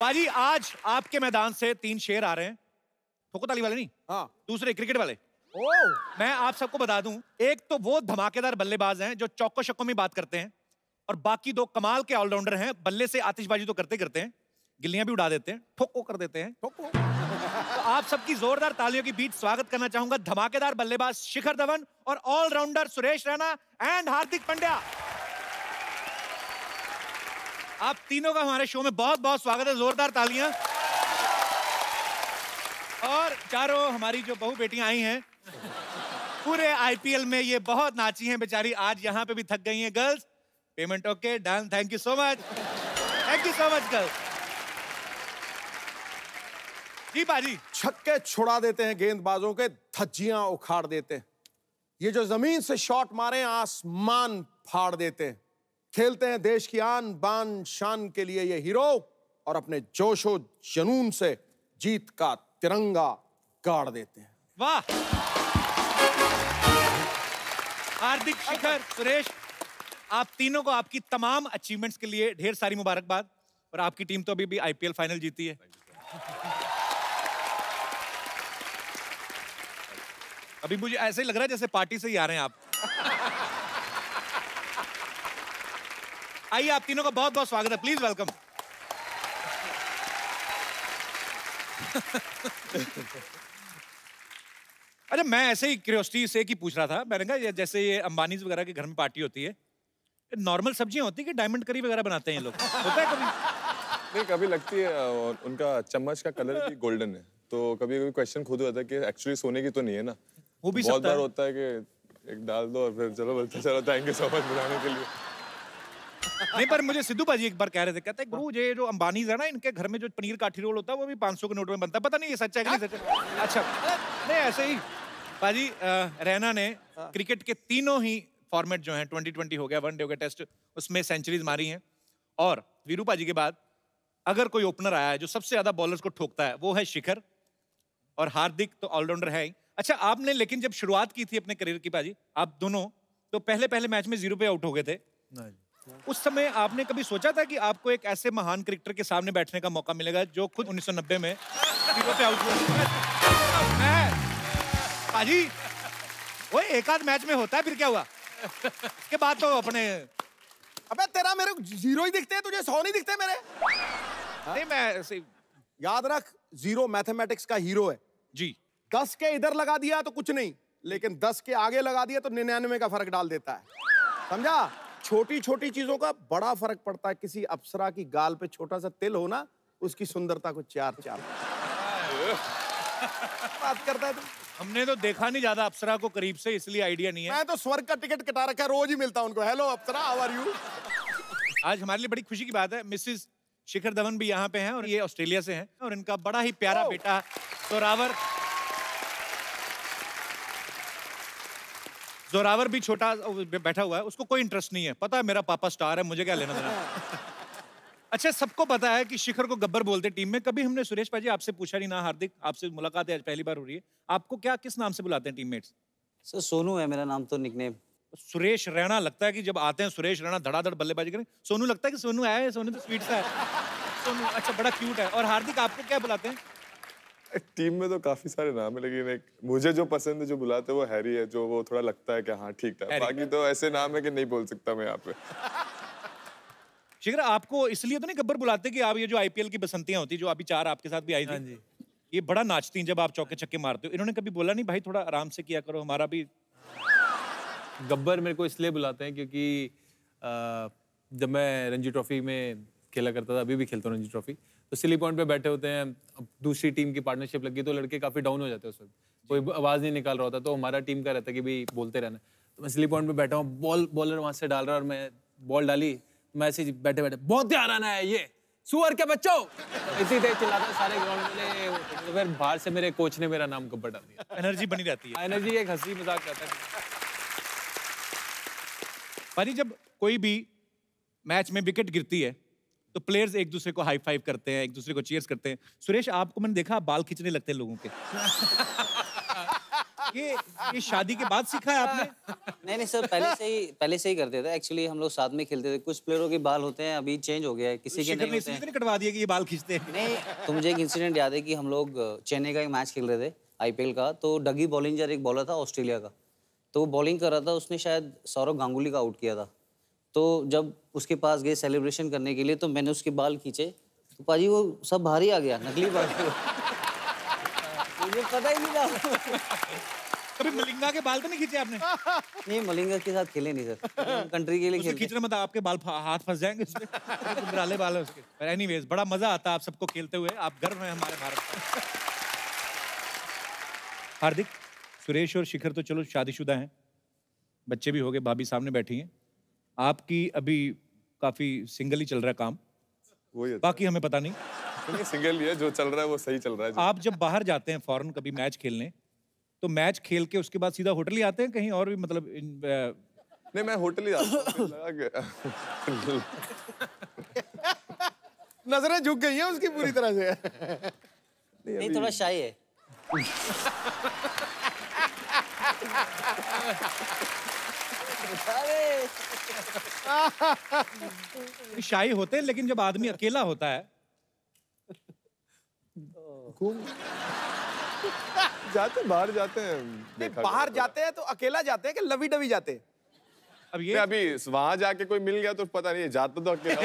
बाजी आज आपके मैदान से तीन शेर आ रहे हैं, ठोको ताली वाले नहीं, हाँ दूसरे क्रिकेट वाले। ओ मैं आप सबको बता दूं, एक तो वो धमाकेदार बल्लेबाज हैं जो चौको शक्कों में बात करते हैं, और बाकी दो कमाल के ऑलराउंडर हैं, बल्ले से आतिशबाजी तो करते करते हैं, गिल्लियां भी उड़ा देते हैं, ठोको कर देते हैं ठोको। तो आप सबकी जोरदार तालियों के बीच स्वागत करना चाहूंगा धमाकेदार बल्लेबाज शिखर धवन और ऑलराउंडर सुरेश रैना एंड हार्दिक पांड्या। आप तीनों का हमारे शो में बहुत बहुत स्वागत है, जोरदार तालियां। और चारों हमारी जो बहु बेटियां आई हैं पूरे आईपीएल में, ये बहुत नाची हैं बेचारी, आज यहाँ पे भी थक गई हैं। Girls payment okay done, thank you so much, thank you so much girls. जी बाजी, छक्के छुड़ा देते हैं, गेंदबाजों के धज्जियां उखाड़ देते हैं, ये जो जमीन से शॉट मारे आसमान फाड़ देते हैं, खेलते हैं देश की आन बान शान के लिए ये हीरो, और अपने जोशो जनून से जीत का तिरंगा गाड़ देते हैं। वाह हार्दिक, शिखर, सुरेश, आप तीनों को आपकी तमाम अचीवमेंट्स के लिए ढेर सारी मुबारकबाद। और आपकी टीम तो अभी भी आईपीएल फाइनल जीती है, अभी मुझे ऐसे ही लग रहा है जैसे पार्टी से ही आ रहे हैं आप। आइए, आप तीनों का बहुत बहुत स्वागत है, प्लीज वेलकम। अरे मैं ऐसे ही क्यूरियोसिटी से की पूछ रहा था, मैंने कहा जैसे ये अंबानीज वगैरह के घर में पार्टी होती है, नॉर्मल सब्जियां होती है कि डायमंड करी वगैरह बनाते हैं ये लोग? होता है कभी? नहीं, कभी लगती है, उनका चम्मच का कलर भी गोल्डन है, तो कभी कभी क्वेश्चन खुद हो जाता है कि एक्चुअली सोने की तो नहीं है ना। वो भी बहुत बार होता है कि एक डाल दो और फिर चलो बोलते चलो थैंक यू सो मच बनाने के लिए। नहीं, पर मुझे सिद्धू भाजी एक बार कह रहे थे, कहते हैं गुरु ये जो अंबानीज है ना, इनके घर में जो पनीर काठी रोल होता है वो भी 500 के नोट में बनता है, पता नहीं ये सच्चा है कि नहीं सच्चा। अच्छा नहीं, ऐसे ही भाजी रैना ने क्रिकेट के तीनों ही फॉर्मेट जो हैं, 2020 हो गया, वनडे हो गया, टेस्ट, उसमें सेंचुरीज मारी हैं। और वीरू भाजी के बाद अगर कोई ओपनर आया है जो सबसे ज्यादा बॉलर्स को ठोकता है वो है शिखर, और हार्दिक तो ऑलराउंडर है ही। अच्छा आपने लेकिन जब शुरुआत की थी अपने करियर की भाजी, आप दोनों तो पहले पहले मैच में 0 पे आउट हो गए थे, उस समय आपने कभी सोचा था कि आपको एक ऐसे महान क्रिकेटर के सामने बैठने का मौका मिलेगा जो खुद 1990 में आउट हुआ? वो एक आध मैच में होता है, फिर क्या हुआ इसके बाद तो अपने। अबे तेरा मेरे जीरो ही दिखते हैं, तुझे 100 नहीं दिखते मेरे। नहीं मैं याद रख, जीरो मैथमेटिक्स का हीरो है जी। 10 के इधर लगा दिया तो कुछ नहीं, लेकिन 10 के आगे लगा दिया तो 99 का फर्क डाल देता है, समझा? छोटी छोटी चीजों का बड़ा फर्क पड़ता है। किसी अप्सरा की गाल पे छोटा सा तिल हो ना, उसकी सुंदरता को चार चार बात करता है। तो हमने तो देखा नहीं ज्यादा अप्सरा को करीब से, इसलिए आइडिया नहीं है। मैं तो स्वर्ग का टिकट कटा रखा है, रोज ही मिलता हूं उनको, hello Apsara how are you. आज हमारे लिए बड़ी खुशी की बात है, मिसेस शिखर धवन भी यहाँ पे हैं, और ये ऑस्ट्रेलिया से हैं, और इनका बड़ा ही प्यारा बेटा जोरावर भी छोटा बैठा हुआ है, उसको कोई इंटरेस्ट नहीं है, पता है मेरा पापा स्टार है, मुझे क्या लेना देना। अच्छा सबको पता है कि शिखर को गब्बर बोलते टीम में, कभी हमने सुरेश भाई आपसे पूछा नहीं, ना हार्दिक आपसे मुलाकात है आज पहली बार हो रही है, आपको क्या किस नाम से बुलाते हैं टीममेट्स? सर सोनू है मेरा नाम, तो निकनेम। सुरेश रैना लगता है कि जब आते हैं सुरेश रैना धड़ाधड़ बल्लेबाजी करें, सोनू लगता है कि सोनू आया है, सोनू तो स्वीट सा है सोनू, अच्छा बड़ा क्यूट है। और हार्दिक आपको क्या बुलाते हैं? टीम में तो काफी सारे नाम है, लेकिन एक मुझे जो पसंद है जो बुलाते हैं वो हैरी है, जो वो थोड़ा लगता है कि हाँ ठीक है, बाकी तो ऐसे नाम है कि नहीं बोल सकता मैं यहाँ पे। शिखर आपको इसलिए तो नहीं गब्बर बुलाते कि आप ये जो आईपीएल की बसंतियां होती जो अभी 4 आपके साथ भी आई थी, ये बड़ा नाचती हैं जब आप चौके छक्के मारते हो, इन्होंने कभी बोला नहीं भाई थोड़ा आराम से किया करो हमारा भी? गब्बर मेरे को इसलिए बुलाते हैं क्योंकि जब मैं रणजी ट्रॉफी में खेला करता था, अभी भी खेलता हूँ रणजी ट्रॉफी, तो सिली पॉइंट पे बैठे होते हैं, अब दूसरी टीम की पार्टनरशिप लगी तो लड़के काफी डाउन हो जाते हैं उस वक्त, कोई आवाज नहीं निकाल रहा होता, तो हमारा टीम का रहता है कि भाई बोलते रहना। तो मैं सिली पॉइंट पे बैठा हूँ, बॉलर वहां से डाल रहा है, और मैं बॉल डाली, मैं ऐसे बैठे बैठे बहुत ध्यान आना है ये सुअर के बच्चों, इसी तरह चिल्लाता सारे ग्राउंड में। बाहर से मेरे कोच ने मेरा नाम गब्बर डाल दिया, एनर्जी बनी रहती है, एनर्जी एक हंसी मजाक रहता है। भाई जब कोई भी मैच में विकेट गिरती है तो प्लेयर्स एक दूसरे को हाई फाइव करते हैं, एक दूसरे को चीयर्स करते हैं, सुरेश आपको मैंने देखा बाल खींचने लगते हैं लोगों के। ये शादी के बाद सीखा है आपने? नहीं सर, पहले से ही करते थे। एक्चुअली हम लोग साथ में खेलते थे। कुछ प्लेयरों के बाल होते हैं, अभी चेंज हो गया है, किसी के नहीं होते हैं। कटवा दिया कि ये बाल खींचते हैं। नहीं, तो मुझे एक इंसिडेंट याद है कि हम लोग चेन्नई का एक मैच खेल रहे थे IPL का। तो डगी बॉलिंजर एक बॉलर था ऑस्ट्रेलिया का, तो वो बॉलिंग कर रहा था, उसने शायद सौरव गांगुली का आउट किया था। तो जब उसके पास गए सेलिब्रेशन करने के लिए, तो मैंने उसके बाल खींचे, तो पाजी वो सब भारी आ गया, नकली बाल। मुझे पता ही नहीं था। कभी मलिंगा के बाल तो नहीं खींचे आपने? नहीं, मलिंगा के साथ खेले नहीं सर, कंट्री के लिए खेले। खींचना मतलब आपके बाल हाथ फंस जाएंगे उसमें, कुंबराले बाल है उसके। पर एनीवेज, बड़ा मजा आता है आप सबको खेलते हुए, आप गर्व हैं हमारे भारत में। हार्दिक, सुरेश और शिखर तो चलो शादीशुदा हैं, बच्चे भी हो गए, भाभी सामने बैठी हैं। आपकी अभी काफी सिंगल ही चल रहा है काम, वही बाकी हमें पता नहीं। सिंगल ही है, जो चल रहा है वो सही चल रहा है। आप जब बाहर जाते हैं फॉरेन कभी मैच खेलने, तो मैच खेल के उसके बाद सीधा होटल ही आते हैं, कहीं और भी मतलब नहीं, मैं होटल ही जाता हूं। नजरें झुक गई हैं उसकी पूरी तरह से। नहीं, थोड़ा शाय है। शाय होते हैं, लेकिन जब आदमी अकेला होता है जाते बाहर जाते हैं, बाहर जाते हैं तो अकेला जाते हैं कि लवी डवी जाते हैं? अब ये अभी वहां जाके कोई मिल गया तो पता नहीं, जाता तो अकेला।